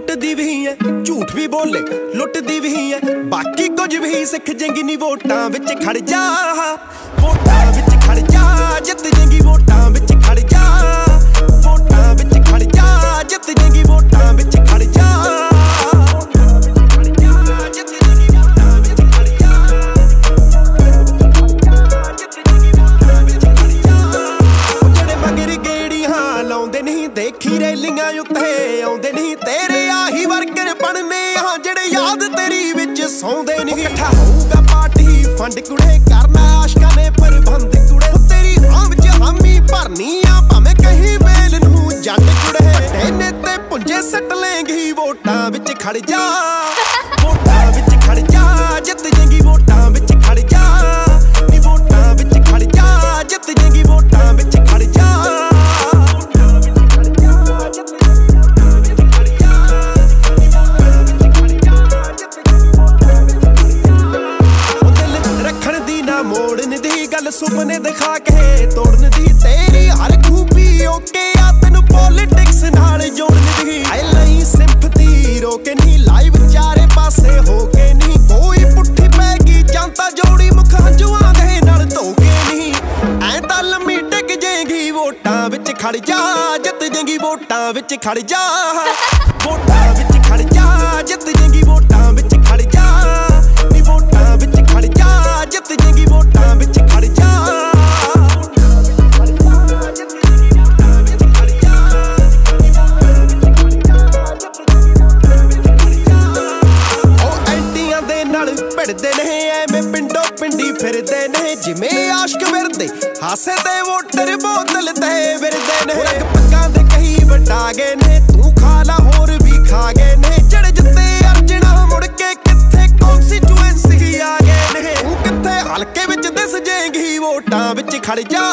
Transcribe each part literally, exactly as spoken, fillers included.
लुट दी भी है, झूठ भी बोले लुट दी भी है, बाकी कुछ भी सीख जाएगी नी वोटां विच खड़ जा, वोटां विच खड़ जा जित जाएगी, वोटां विच खड़ जा, वोटां विच खड़ जा जित जाएगी, वोटां विच खड़ जा। देखी रैलियां उत्ते आउंदे नहीं तेरे आही वर्कर बनने, हाँ जेड़े याद तेरी विच सौंदे नहीं। इकट्ठा होऊगा पार्टी फंड कुड़े, करना आशकां ने प्रबंध कुड़े, तेरी हां विच हामी भरनी आ भावें कहीं बेल नूं जट कुड़े, तेने ते पुंजे सट लेंगी वोटां विच खड़ जा, वोटां विच खड़ जा जित जाएगी, वोटां विच खड़ जा, नी वोटां विच खड़ जा जित जाएगी, वोटां विच खड़ जा। सुपने दिखा के तोड़न दी तेरी हर खूबी ओके आ, तेनू पॉलिटिक्स नाल जोड़न दी, आई लई सिंपथी रोके नहीं, लाइव चारे पासे होके नहीं, कोई पुट्ठी पैगी जनता जोड़ी मुख हंजुआं दे नाल धोके नहीं, ऐ तां लम्मी टिक जाएगी वोटां विच खड़ जा, जित जाएगी वोटां विच खड़ जा, वोटां विच खड़ जा जित जाएगी, वोटां विच खड़ जा, नी वोटां विच खड़ जा जित जाएगी, वोटां विच खड़ जा। भिड़दे नहीं ऐवें पिंडो पिंडी फिरदे नहीं, जिमें आशक फिरदे हासे दे वोटर बोतल ते फिरदे नहीं, पक्कां दे कहीं वटा गए ने, तू खा ला होर भी खा गए ने, जड़े जिते अर्जना मुड़ के किथे कॉन्स्टिट्यूएंसी आ गए ने, तू किथे हलके विच दिस जाएगी वोटां विच खड़ जा,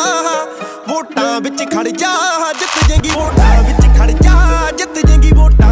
वोटां विच खड़ जा जित जाएगी, वोटां विच खड़ जा जित जाएगी, वोटां